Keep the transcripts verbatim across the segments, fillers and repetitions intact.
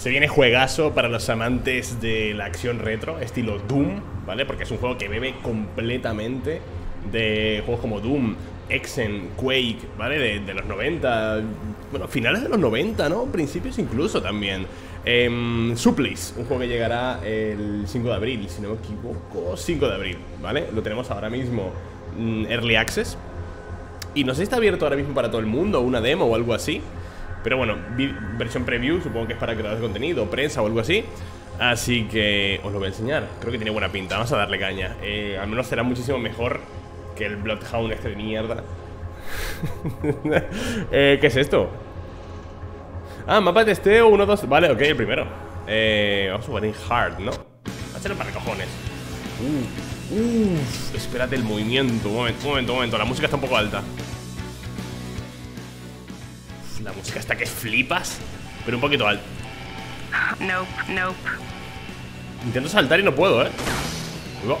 Se viene juegazo para los amantes de la acción retro, estilo Doom, ¿vale? Porque es un juego que bebe completamente de juegos como Doom, Xen, Quake, ¿vale? De, de los noventa, bueno, finales de los noventa, ¿no? Principios incluso también. Eh, Supplice, un juego que llegará el cinco de abril, si no me equivoco, cinco de abril, ¿vale? Lo tenemos ahora mismo Early Access. Y no sé si está abierto ahora mismo para todo el mundo, una demo o algo así. Pero bueno, versión preview, supongo que es para creadores de contenido, prensa o algo así. Así que os lo voy a enseñar, creo que tiene buena pinta, vamos a darle caña. eh, Al menos será muchísimo mejor que el Bloodhound este de mierda. eh, ¿Qué es esto? Ah, mapa de testeo, uno, dos, vale, ok, el primero. eh, Vamos a jugar en hard, ¿no? Hacelo para cojones. uh, Uff, espérate el movimiento. Un momento, un momento, un momento, la música está un poco alta. La música está que flipas, pero un poquito alto. Nope, nope. Intento saltar y no puedo, ¿eh? Luego.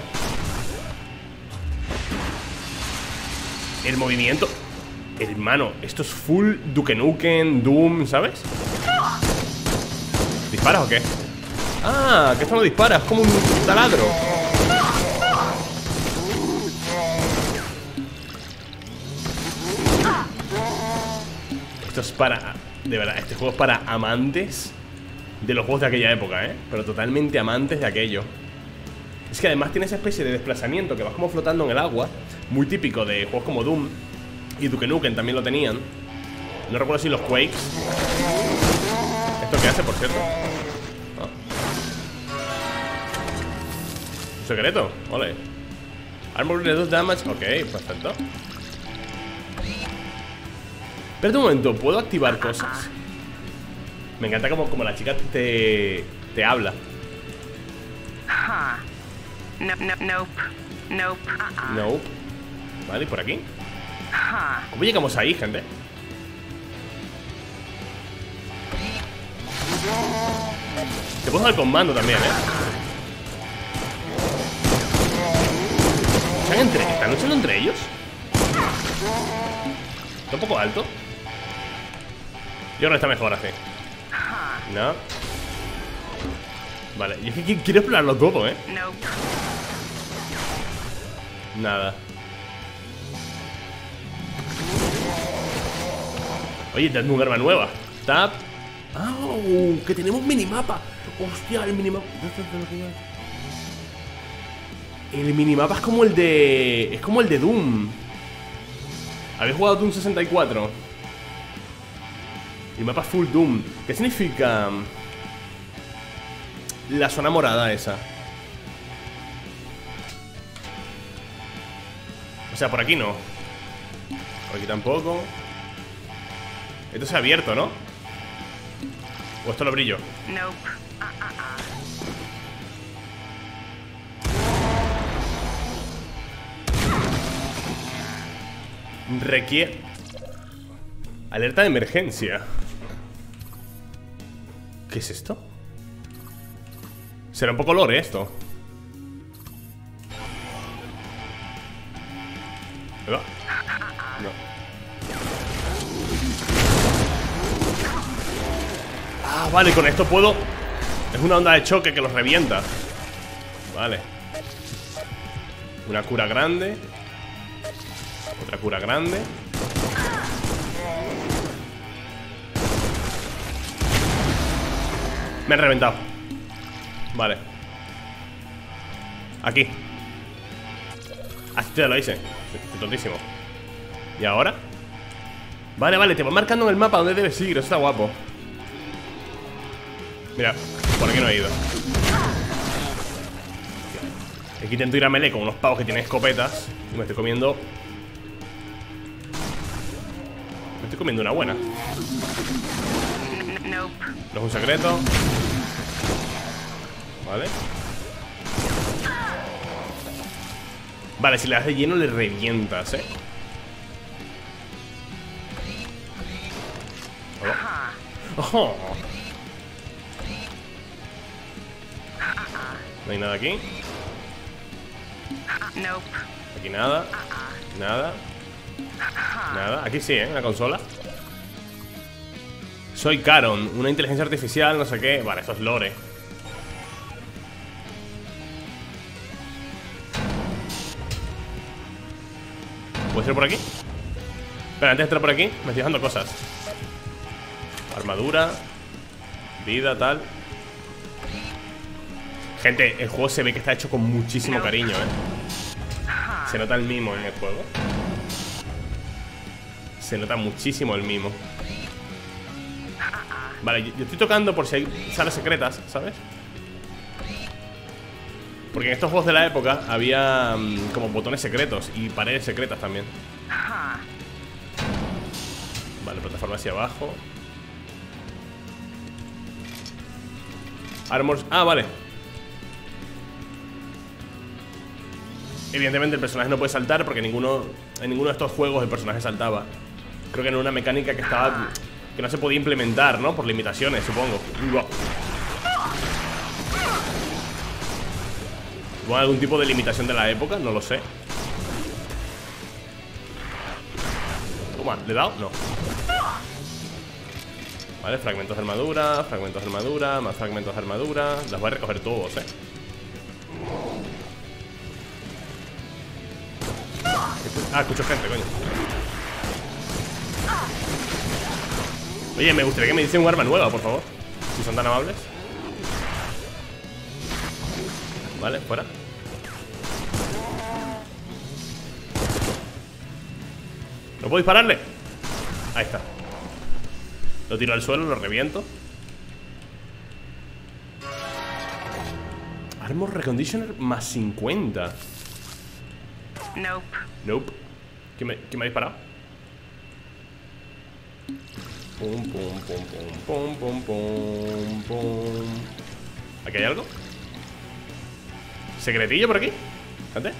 El movimiento. Hermano, esto es full Duke Nukem, Doom, ¿sabes? ¿Disparas o qué? Ah, que esto no dispara, es como un taladro. Esto es para... De verdad, este juego es para amantes de los juegos de aquella época, ¿eh? Pero totalmente amantes de aquello. Es que además tiene esa especie de desplazamiento que vas como flotando en el agua, muy típico de juegos como Doom. Y Duke Nukem también lo tenían. No recuerdo si los Quakes. ¿Esto qué hace, por cierto? Oh. ¿Un secreto? Ole. Armor reduce damage. Ok, perfecto. Espera un momento, ¿puedo activar cosas? Me encanta como, como la chica te, te habla. Nope, nope, nope. Vale, ¿y por aquí? ¿Cómo llegamos ahí, gente? Te puedo dar el comando también, ¿eh? ¿Están, entre, ¿están luchando entre ellos? ¿Está un poco alto? Yo creo que está mejor así. No. Vale, yo es que quiero explorarlo todo, ¿eh? Nada. Oye, tengo un arma nueva. Tap. ¡Ah! Oh, que tenemos minimapa. Hostia, el minimapa. El minimapa es como el de... Es como el de Doom. ¿Habéis jugado Doom sesenta y cuatro? El mapa full Doom. ¿Qué significa la zona morada esa? O sea, por aquí no. Por aquí tampoco. Esto se ha abierto, ¿no? ¿O esto lo brillo? No. Requiere... Alerta de emergencia. ¿Qué es esto? Será un poco lore esto. No. Ah, vale, con esto puedo... Es una onda de choque que los revienta. Vale. Una cura grande. Otra cura grande. Me han reventado. Vale. Aquí. Así te lo hice. Estoy tontísimo. ¿Y ahora? Vale, vale, te voy marcando en el mapa donde debes ir. Eso está guapo. Mira, por aquí no he ido. Aquí intento ir a melee con unos pavos que tienen escopetas. Y me estoy comiendo... Estoy comiendo una buena. No es un secreto. Vale. Vale, si le das de lleno le revientas, ¿eh? Oh. No hay nada aquí. Aquí nada. Nada. Nada, aquí sí, ¿eh? Una consola. Soy Caron, una inteligencia artificial, no sé qué. Vale, esto es lore. ¿Puedo ir por aquí? Espera, antes de entrar por aquí, me estoy dejando cosas. Armadura, vida, tal. Gente, el juego se ve que está hecho con muchísimo cariño, eh. Se nota el mimo en el juego. Se nota muchísimo el mimo. Vale, yo estoy tocando por si hay salas secretas, ¿sabes? Porque en estos juegos de la época había como botones secretos y paredes secretas también. Vale, plataforma hacia abajo. Armors... Ah, vale. Evidentemente el personaje no puede saltar porque ninguno, en ninguno de estos juegos el personaje saltaba. Creo que era una mecánica que estaba... que no se podía implementar, ¿no? Por limitaciones, supongo. Wow. ¿O algún tipo de limitación de la época? No lo sé. Toma, ¿le he dado? No. Vale, fragmentos de armadura, fragmentos de armadura, más fragmentos de armadura. Las voy a recoger todos, eh. Ah, escucho gente, coño. Oye, me gustaría que me dicen un arma nueva, por favor. Si son tan amables. Vale, fuera. ¿No puedo dispararle? Ahí está. Lo tiro al suelo, lo reviento. Armor Reconditioner más cincuenta. Nope. Nope. ¿Quién me, quién me ha disparado? Pum, pum, pum, pum, pum, pum, pum. ¿Aquí hay algo? ¿Secretillo por aquí? ¿Antes?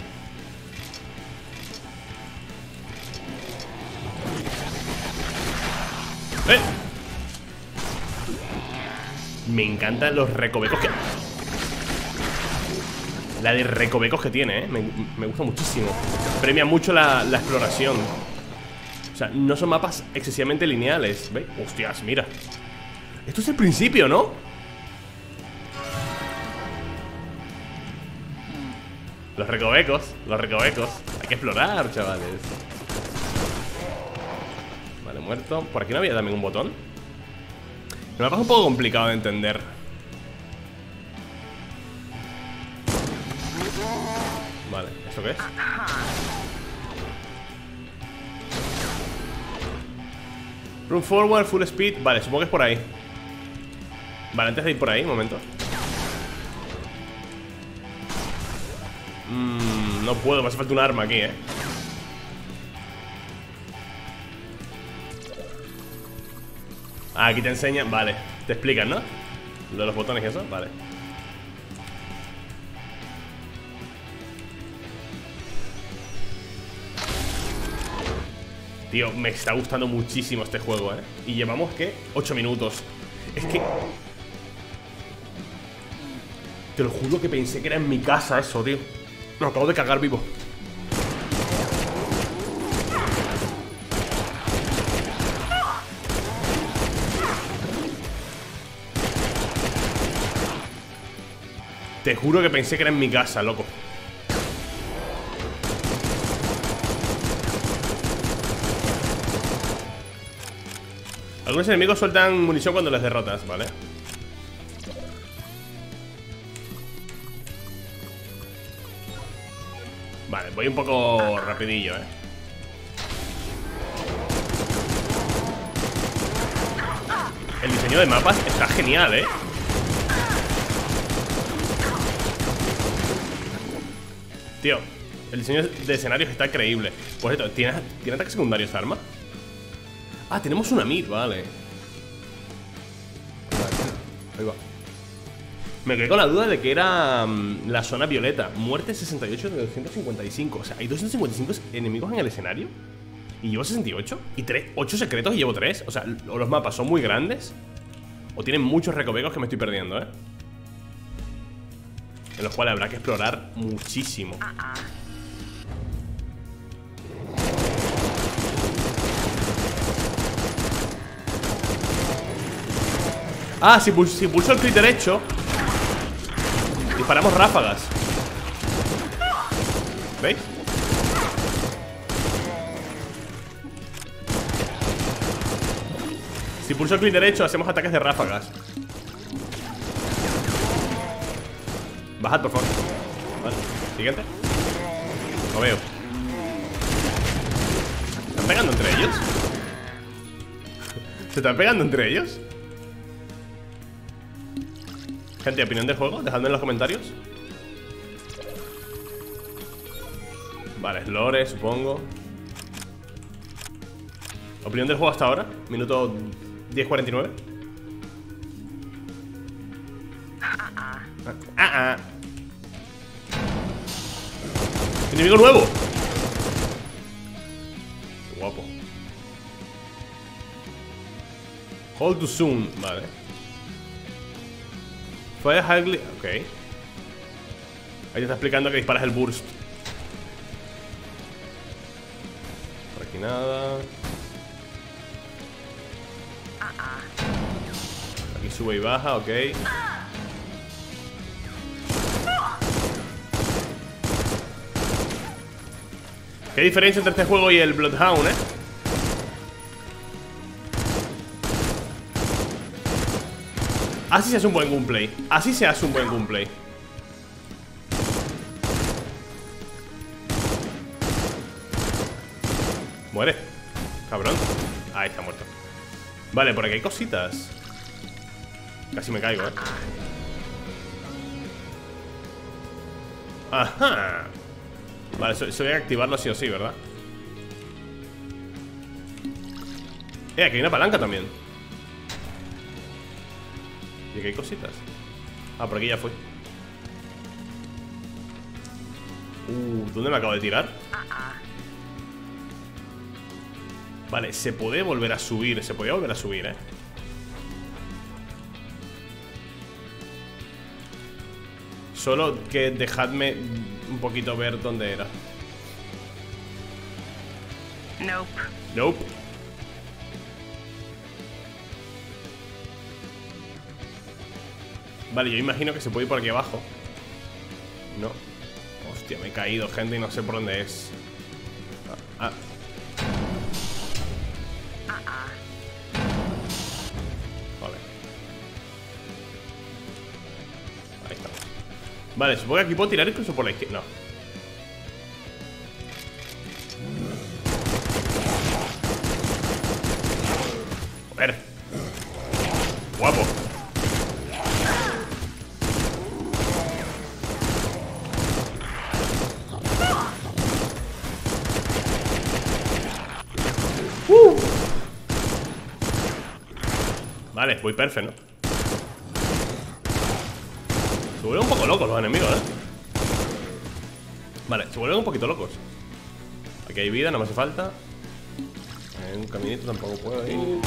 ¡Eh! Me encantan los recovecos que... La de recovecos que tiene, ¿eh? Me, me gusta muchísimo. Premia mucho la, la exploración. O sea, no son mapas excesivamente lineales. ¿Veis? Hostias, mira. Esto es el principio, ¿no? Los recovecos, los recovecos. Hay que explorar, chavales. Vale, muerto. Por aquí no había también un botón. El mapa es un poco complicado de entender. Vale, ¿esto qué es? Run forward, full speed. Vale, supongo que es por ahí. Vale, antes de ir por ahí, un momento. Mmm, no puedo, me hace falta un arma aquí, eh. Ah, aquí te enseñan, vale. Te explican, ¿no? Lo de los botones y eso, vale. Tío, me está gustando muchísimo este juego, ¿eh? Y llevamos, ¿qué? ocho minutos. Es que... Te lo juro que pensé que era en mi casa eso, tío. Me acabo de cagar vivo. Te juro que pensé que era en mi casa, loco. Algunos enemigos sueltan munición cuando les derrotas, ¿vale? Vale, voy un poco rapidillo, ¿eh? El diseño de mapas está genial, ¿eh? Tío, el diseño de escenarios está creíble. Por cierto, ¿tiene, ¿tiene ataque secundario esta arma? Ah, tenemos una mid, vale. Ahí va. Me quedé con la duda de que era um, la zona violeta. Muerte sesenta y ocho de doscientos cincuenta y cinco. O sea, hay doscientos cincuenta y cinco enemigos en el escenario. Y llevo sesenta y ocho. Y ocho secretos y llevo tres. O sea, o los mapas son muy grandes o tienen muchos recovecos que me estoy perdiendo, eh. En los cuales habrá que explorar muchísimo. Ah, si pulso, si pulso el clic derecho disparamos ráfagas. ¿Veis? Si pulso el clic derecho hacemos ataques de ráfagas. Bajad, por favor. Vale, siguiente. Lo veo. ¿Se están pegando entre ellos? ¿Se están pegando entre ellos? Gente, opinión del juego, dejadme en los comentarios. Vale, lore, supongo. Opinión del juego hasta ahora. Minuto diez cuarenta y nueve. Ah, ah. Enemigo nuevo. Guapo. Hold to zoom, vale. Fire Hagli. Ok. Ahí te está explicando que disparas el burst. Por aquí nada. Aquí sube y baja, ok. ¿Qué diferencia entre este juego y el Bloodhound, eh? Así se hace un buen gameplay. Así se hace un buen gameplay. Muere. Cabrón. Ahí está muerto. Vale, por aquí hay cositas. Casi me caigo, eh. Ajá. Vale, se voy a activarlo sí o sí, ¿verdad? Eh, aquí hay una palanca también. Y aquí hay cositas. Ah, por aquí ya fui. Uh, ¿dónde me acabo de tirar? Vale, se puede volver a subir. Se podía volver a subir, eh. Solo que dejadme un poquito ver dónde era. Nope. Nope. Vale, yo imagino que se puede ir por aquí abajo. No. Hostia, me he caído, gente, y no sé por dónde es. Ah, ah. Vale. Ahí estamos. Vale, supongo que aquí puedo tirar incluso por la izquierda. No. Vale, voy perfecto, ¿no? Se vuelven un poco locos los enemigos, ¿eh? Vale, se vuelven un poquito locos. Aquí hay vida, no me hace falta. Hay un caminito, tampoco puedo ir.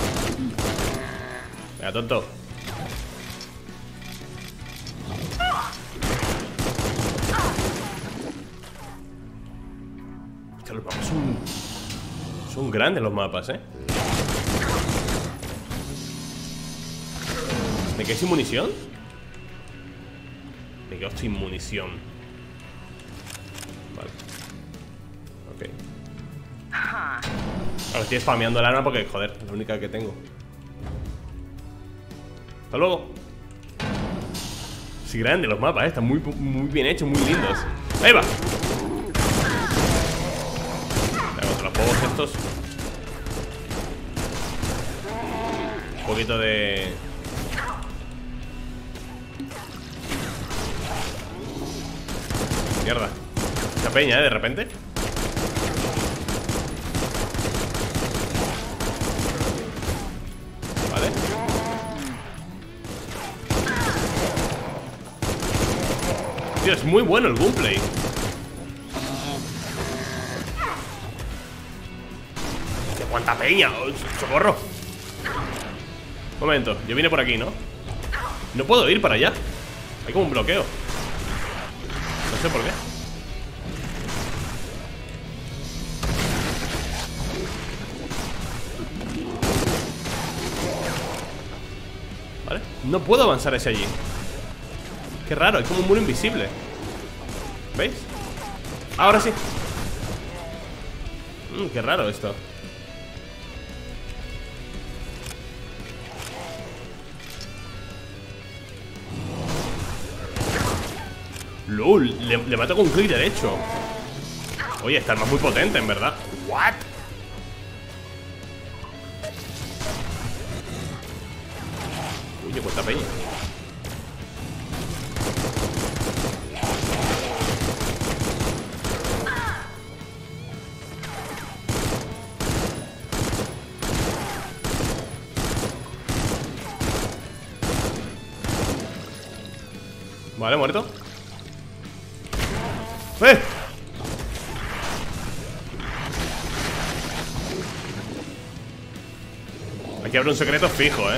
Venga, tonto. Hostia, los mapas son... son grandes los mapas, ¿eh? ¿De qué sin munición? ¿De qué sin munición? Vale. Ok. Ahora estoy spameando el arma porque, joder, es la única que tengo. Hasta luego. Sí, grandes los mapas, eh. Están muy, muy bien hechos, muy lindos. ¡Ahí va! Contra los pocos estos. Un poquito de... mierda. Esta peña, ¿eh? De repente. Vale. Tío, es muy bueno el gameplay. ¡Qué cuánta peña! ¡Oh, socorro! Un momento, yo vine por aquí, ¿no? No puedo ir para allá. Hay como un bloqueo. No sé por qué. Vale. No puedo avanzar hacia allí. Qué raro, hay como un muro invisible. ¿Veis? Ahora sí. Mm, qué raro esto. Lol, le, le mato con un clic derecho. Oye, esta arma es muy potente, en verdad. What? Oye, cuesta peña. Vale, muerto. ¡Eh! Aquí habrá un secreto fijo, ¿eh?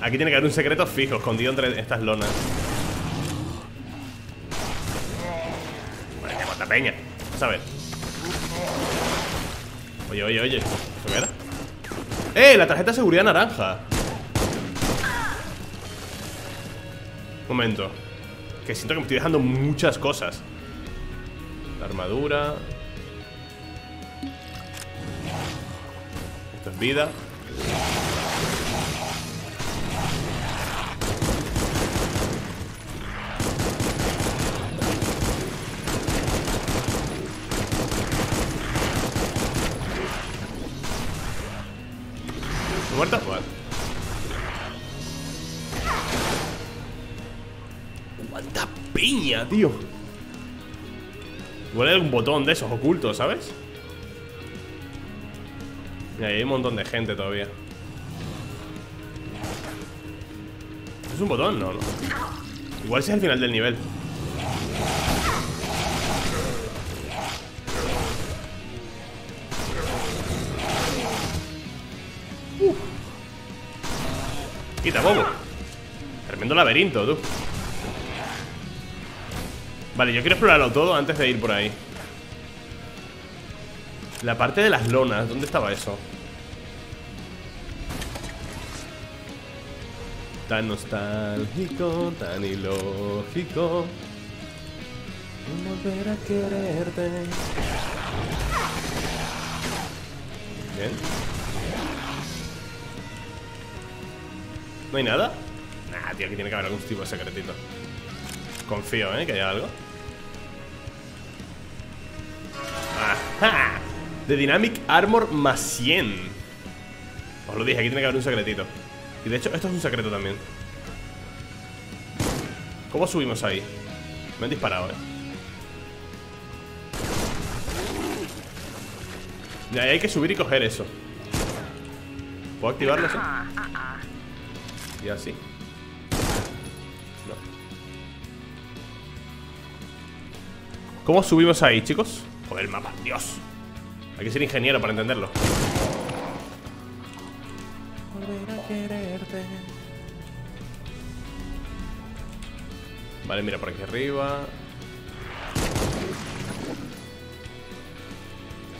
Aquí tiene que haber un secreto fijo, escondido entre estas lonas. Vale, que mata peña. Vamos a ver. Oye, oye, oye. ¿Eso qué era? ¡Eh! La tarjeta de seguridad naranja. Un momento. Que siento que me estoy dejando muchas cosas. La armadura. Esto es vida. ¿Muerta? Vale. ¡Cuánta piña, tío! Igual hay algún botón de esos ocultos, ¿sabes? Mira, ahí hay un montón de gente todavía. ¿Es un botón? No, no. Igual ese es el final del nivel. Uh. Quita, bobo. Tremendo laberinto, tú. Vale, yo quiero explorarlo todo antes de ir por ahí. La parte de las lonas, ¿dónde estaba eso? Tan nostálgico, tan ilógico. Volver a quererte. Bien. ¿No hay nada? Nah, tío, aquí tiene que haber algún tipo de secretito. Confío, ¿eh? Que haya algo. ¡Ajá! The Dynamic Armor más cien. Os lo dije, aquí tiene que haber un secretito. Y de hecho, esto es un secreto también. ¿Cómo subimos ahí? Me han disparado, ¿eh? Y ahí hay que subir y coger eso. ¿Puedo activarlo, sí? Y así. ¿Cómo subimos ahí, chicos? Joder, el mapa, Dios. Hay que ser ingeniero para entenderlo. Vale, mira, por aquí arriba.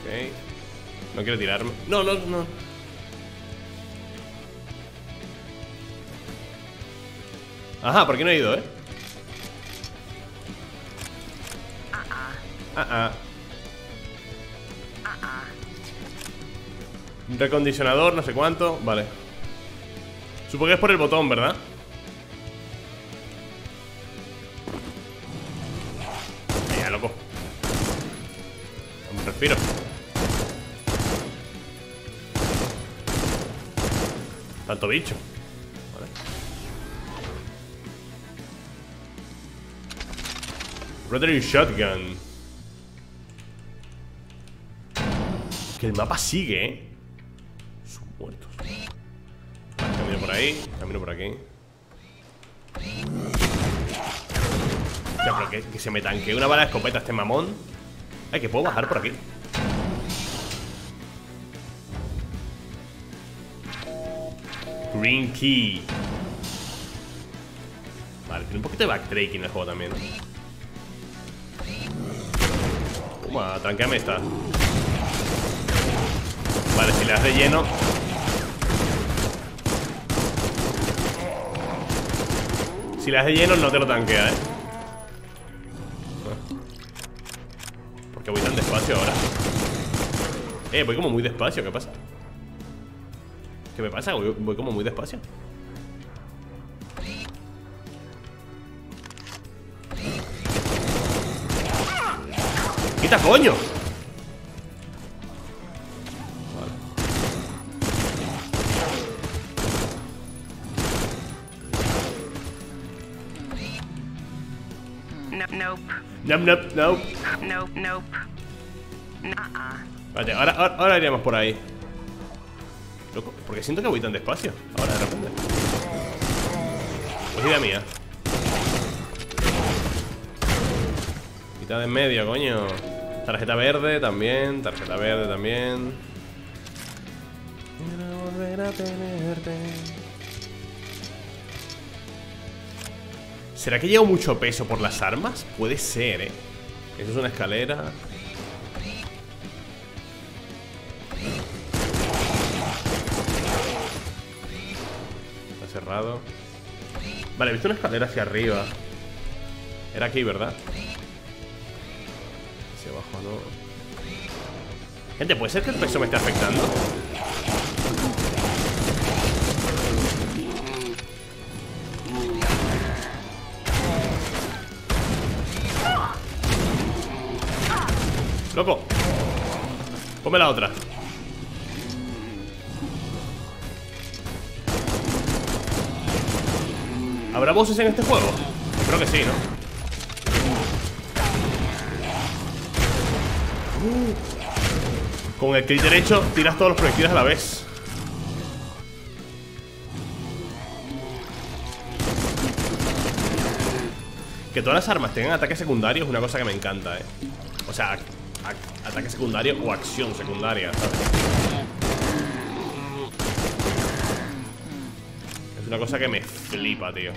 Ok. No quiero tirarme. No, no, no. Ajá, ¿por qué no he ido, eh? Ah, ah. Recondicionador, no sé cuánto. Vale. Supongo que es por el botón, ¿verdad? Ya, loco. Un respiro. Tanto bicho. Vale. Rotary Shotgun. Que el mapa sigue, ¿eh? Son muertos. Camino por ahí, camino por aquí. Ya, pero que, que se me tanquee una bala de escopeta este mamón. Ay, que puedo bajar por aquí. Green Key. Vale, tiene un poquito de backtracking en el juego también. Toma, tranqueame esta. Vale, si le das de lleno. Si le das de lleno no te lo tanquea, ¿eh? Porque voy tan despacio ahora. Eh, voy como muy despacio, ¿qué pasa? ¿Qué me pasa? Voy, voy como muy despacio. ¡Quita, coño! Nope, nope, nope. Nope, nope. Nah. Vale, ahora, ahora, ahora iremos por ahí. Loco, porque siento que voy tan despacio. Ahora de repente. Pues idea mía. Quita de en medio, coño. Tarjeta verde también. Tarjeta verde también. Quiero volver a tenerte. ¿Será que llevo mucho peso por las armas? Puede ser, ¿eh? Eso es una escalera. Está cerrado. Vale, he visto una escalera hacia arriba. Era aquí, ¿verdad? Hacia abajo, no. Gente, ¿puede ser que el peso me esté afectando? Loco, ponme la otra. ¿Habrá bosses en este juego? Creo que sí, ¿no? Uh, con el clic derecho tiras todos los proyectiles a la vez. Que todas las armas tengan ataques secundarios es una cosa que me encanta, ¿eh? O sea... ataque secundario o acción secundaria, ¿sabes? Es una cosa que me flipa, tío.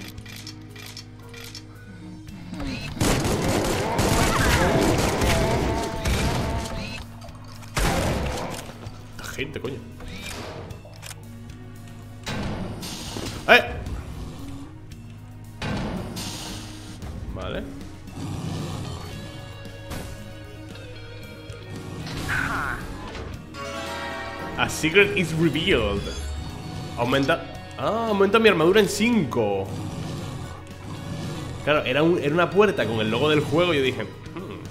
Esta gente, coño. ¡Eh! Vale. A secret is revealed. Aumenta... Ah, aumenta mi armadura en cinco. Claro, era, un, era una puerta con el logo del juego y yo dije... Hmm.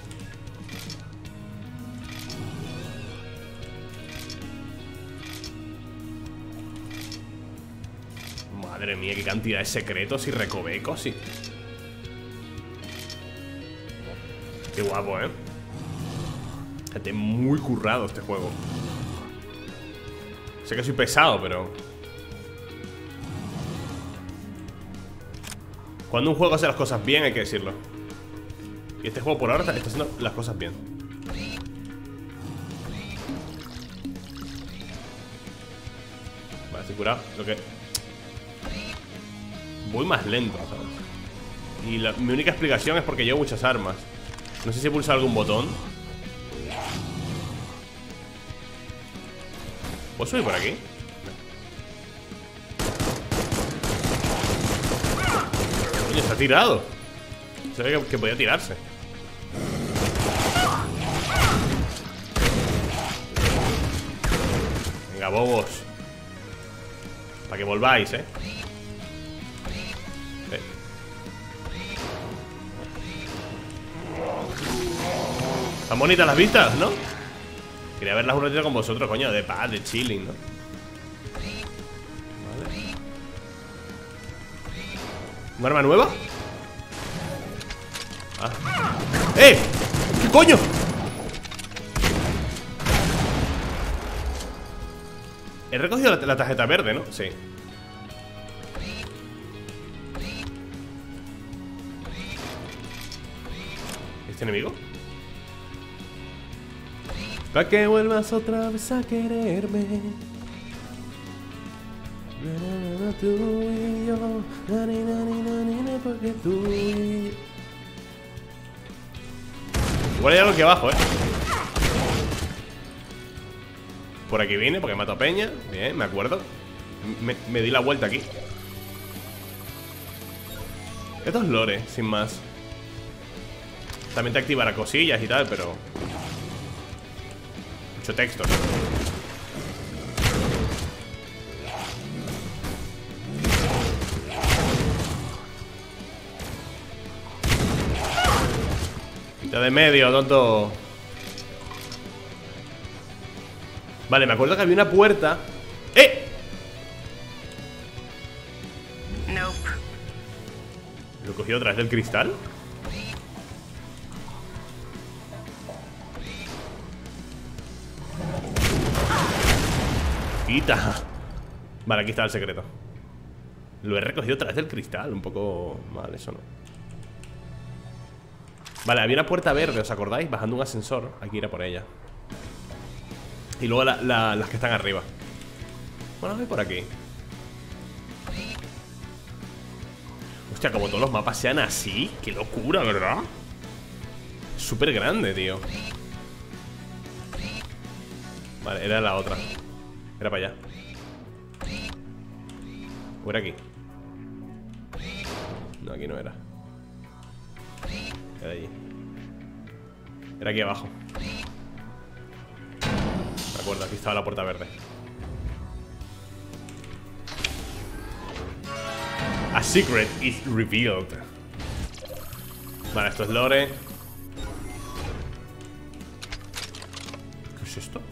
Madre mía, qué cantidad de secretos y recovecos y... Qué guapo, ¿eh? Está muy currado este juego. Sé que soy pesado, pero... Cuando un juego hace las cosas bien, hay que decirlo. Y este juego por ahora está, está haciendo las cosas bien. Vale, estoy curado. Lo que... Voy más lento, ¿sabes? Y la, mi única explicación es porque llevo muchas armas. No sé si he pulsado algún botón. ¿Puedo subir por aquí? Coño, está tirado. Se ve que, que podía tirarse. Venga, bobos. Para que volváis, ¿eh? ¿eh? Están bonitas las vistas, ¿no? Quería verlas un ratito con vosotros, coño, de paz, de chilling, ¿no? Vale. ¿Un arma nueva? Ah. ¡Eh! ¿Qué coño? He recogido la, la tarjeta verde, ¿no? Sí. ¿Este enemigo? Para que vuelvas otra vez a quererme. Tú y yo. Porque tú y... Igual hay algo aquí abajo, eh. Por aquí vine porque mato a Peña. Bien, me acuerdo. Me, me di la vuelta aquí. Esto es lore, sin más. También te activará cosillas y tal, pero... mucho texto, ¿no? De medio, tonto. Vale, me acuerdo que había una puerta. ¡Eh! Nope. ¿Lo he cogido atrás del cristal? ¡Quita! Vale, aquí está el secreto. Lo he recogido atrás del cristal. Un poco mal, eso no. Vale, había una puerta verde, ¿os acordáis? Bajando un ascensor, hay que ir a por ella. Y luego la, la, las que están arriba. Bueno, voy por aquí. Hostia, como todos los mapas sean así. Qué locura, ¿verdad? Súper grande, tío. Vale, era la otra. Era para allá. O era aquí. No, aquí no era. Era allí. Era aquí abajo. Me acuerdo, aquí estaba la puerta verde. A secret is revealed. Vale, esto es lore. ¿Qué es esto?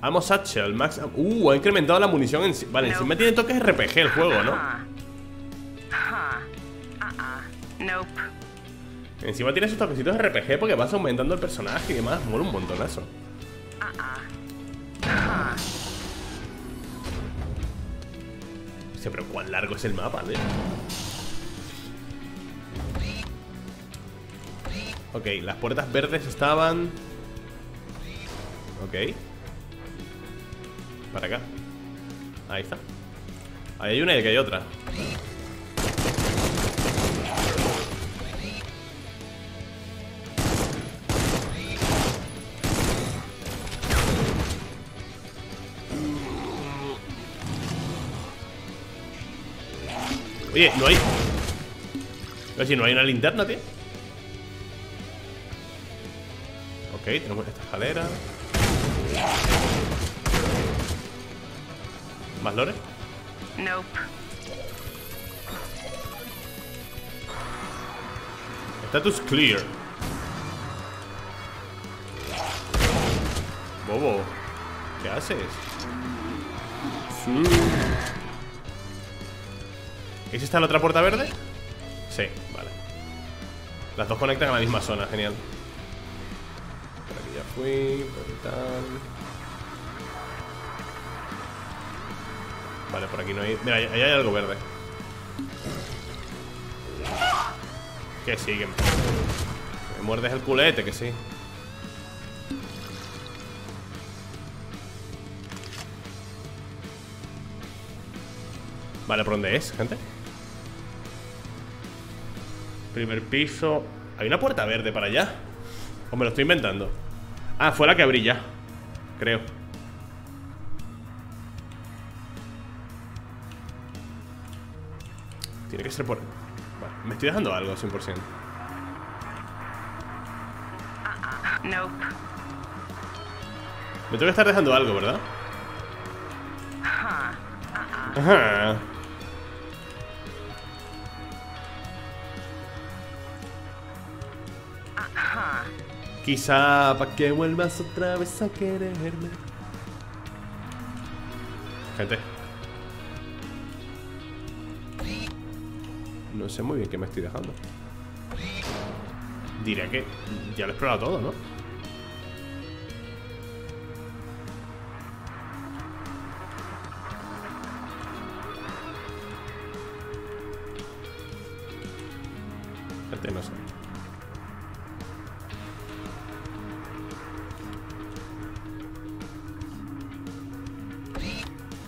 Amos Satchel, Max. Uh, ha incrementado la munición en... Vale, encima tiene toques R P G el juego, ¿no? Encima tiene sus toquecitos de R P G porque vas aumentando el personaje y demás. Mola un montonazo. Hostia, pero cuán largo es el mapa, tío. Ok, las puertas verdes estaban... Ok. Para acá. Ahí está. Ahí hay una y aquí hay otra. Oye, no hay... Pero si no hay una linterna, tío. Ok, tenemos esta escalera. ¿Más lore? No. Status clear. Bobo, ¿qué haces? Sí. ¿Es esta la otra puerta verde? Sí, vale. Las dos conectan a la misma zona, genial. Por aquí ya fui, por tal. Vale, por aquí no hay... Mira, allá hay algo verde. Que sí, que me... me muerdes el culete, que sí. Vale, ¿por dónde es, gente? Primer piso. Hay una puerta verde para allá. O me lo estoy inventando. Ah, fue la que abrí ya. Creo. Tiene que ser por... Vale, me estoy dejando algo cien por ciento. No. Me tengo que estar dejando algo, ¿verdad? Ajá. Quizá para que vuelvas otra vez a quererme. Gente, no sé muy bien qué me estoy dejando. Diría que ya lo he explorado todo, ¿no? Gente, no sé.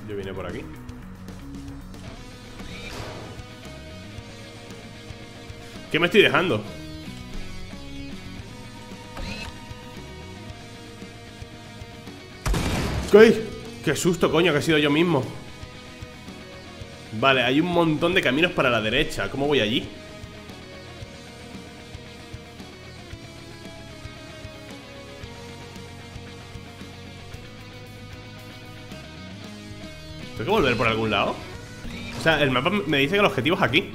Yo vine por aquí. ¿Qué me estoy dejando? ¿Qué? ¡Qué susto, coño! Que he sido yo mismo. Vale, hay un montón de caminos para la derecha. ¿Cómo voy allí? ¿Tengo que volver por algún lado? O sea, el mapa me dice que el objetivo es aquí.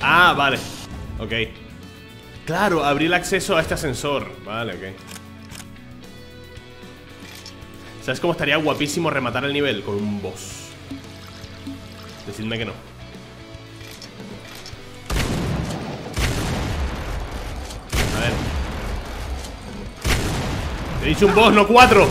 Ah, vale. Ok. Claro, abrí el acceso a este ascensor. Vale, ok. ¿Sabes cómo estaría guapísimo rematar el nivel? Con un boss. Decidme que no. A ver. He dicho un boss, no cuatro.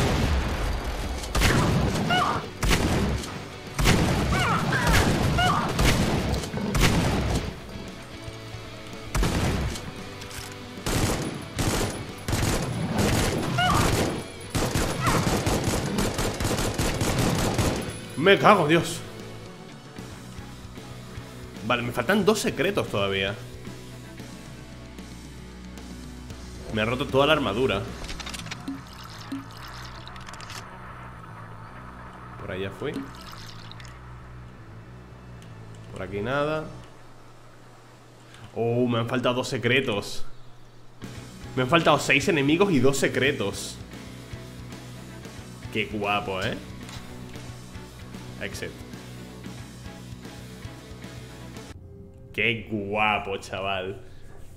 Me cago, Dios. Vale, me faltan dos secretos todavía. Me ha roto toda la armadura. Por ahí ya fui. Por aquí nada. Oh, me han faltado dos secretos. Me han faltado seis enemigos y dos secretos. Qué guapo, ¿eh? Exit. Qué guapo, chaval.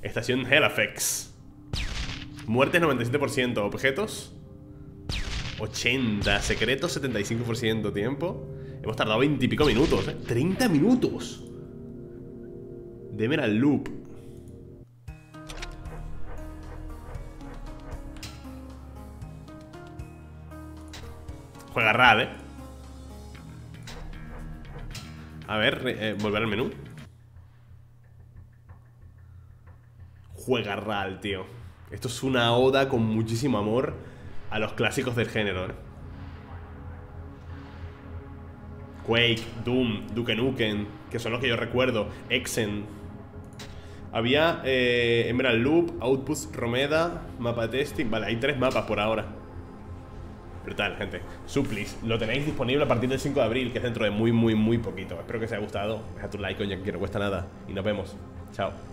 Estación Helafex. Muertes noventa y siete por ciento. Objetos ochenta por ciento. Secretos setenta y cinco por ciento. Tiempo. Hemos tardado veinte y pico minutos, ¿eh? treinta minutos de Emerald Loop. Juega rad, ¿eh? A ver, eh, volver al menú. Juega R A L, tío. Esto es una oda con muchísimo amor a los clásicos del género, ¿eh? Quake, Doom, Duke Nukem, que son los que yo recuerdo. Xen. Había eh, Emerald Loop, Outpost, Romeda, mapa de testing. Vale, hay tres mapas por ahora. Brutal, gente. Supplice, lo tenéis disponible a partir del cinco de abril, que es dentro de muy, muy, muy poquito. Espero que os haya gustado. Deja tu like, coño, que no cuesta nada. Y nos vemos. Chao.